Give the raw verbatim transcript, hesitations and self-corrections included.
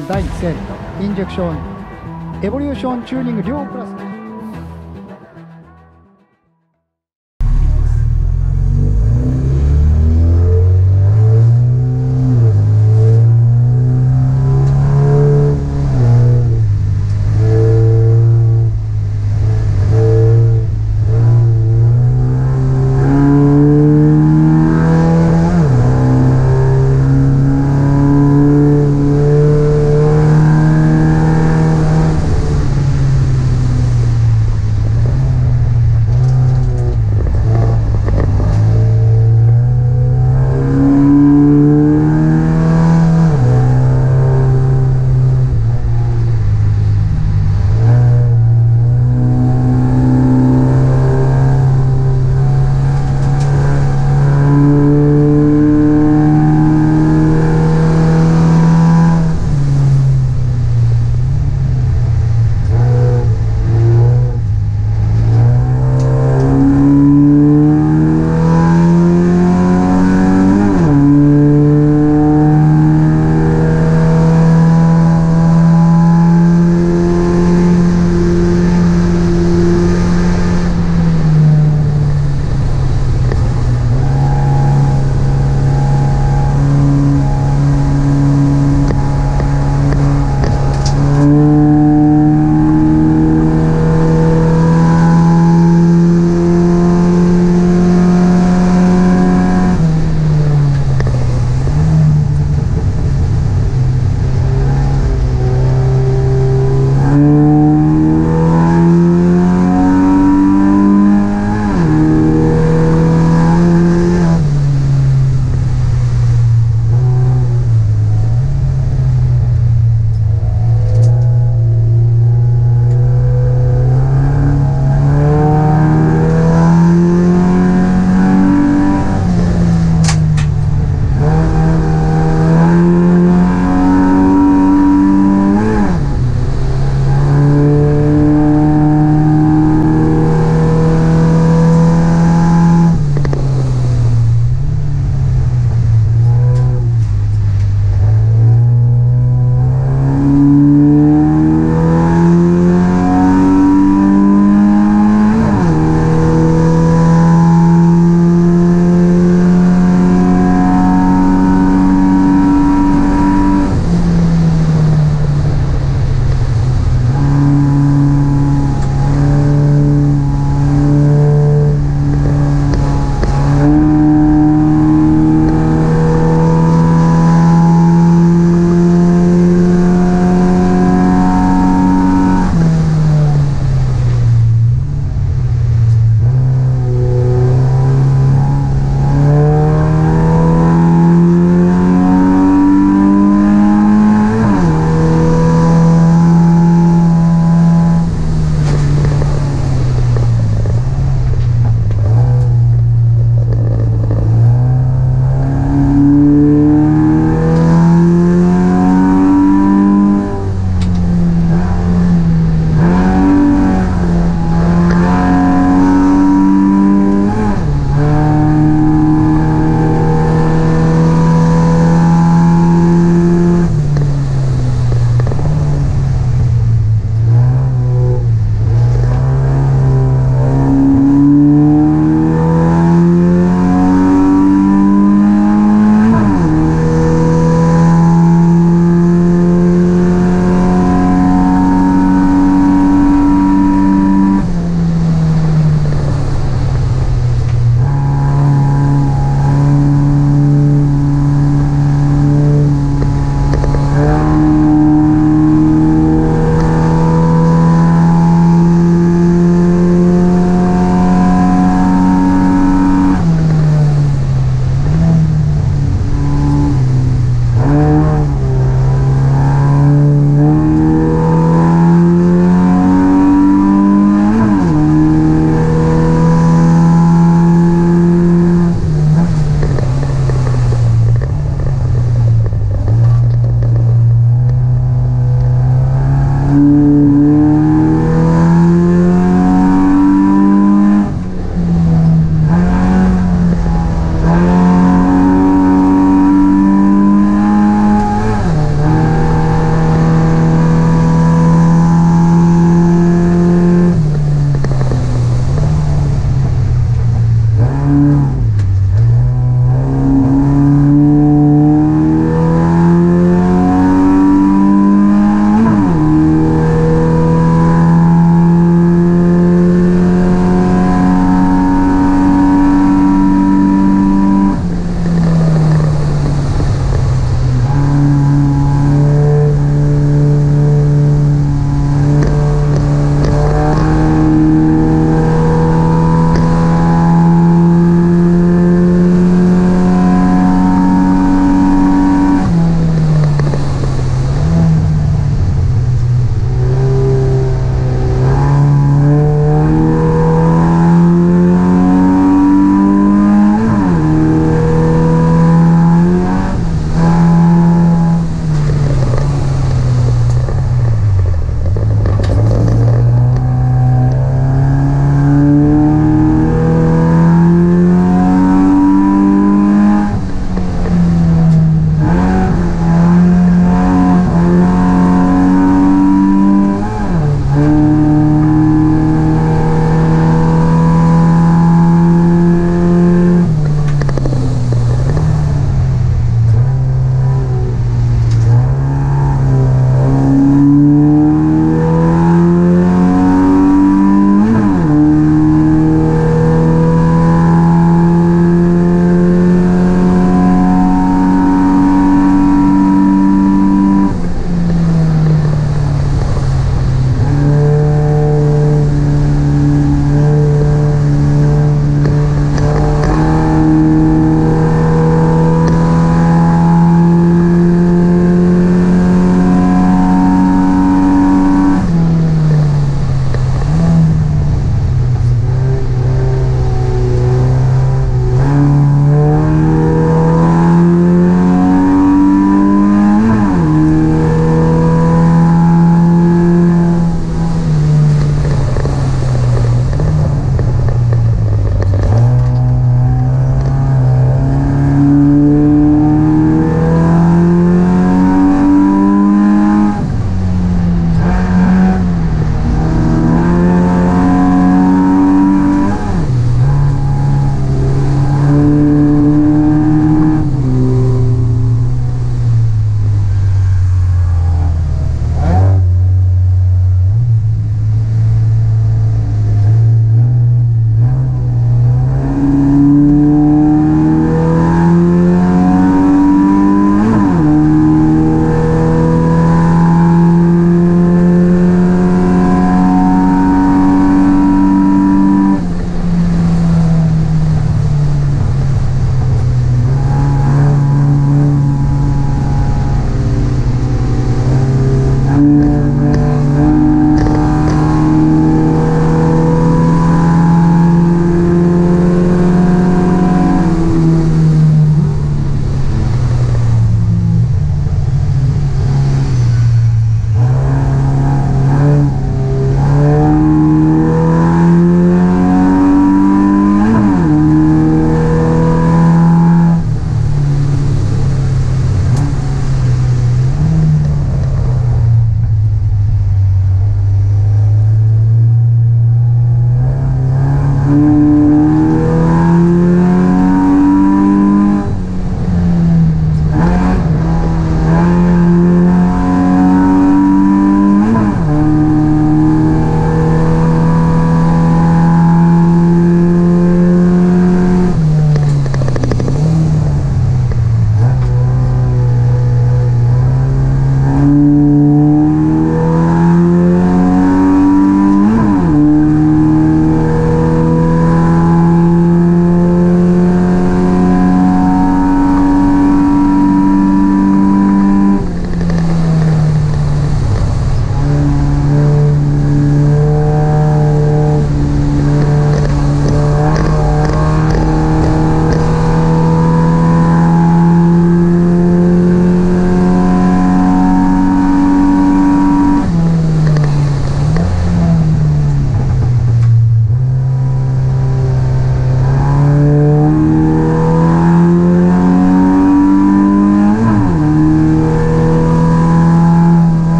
だいに戦インジェクションエボリューションチューニング両クラス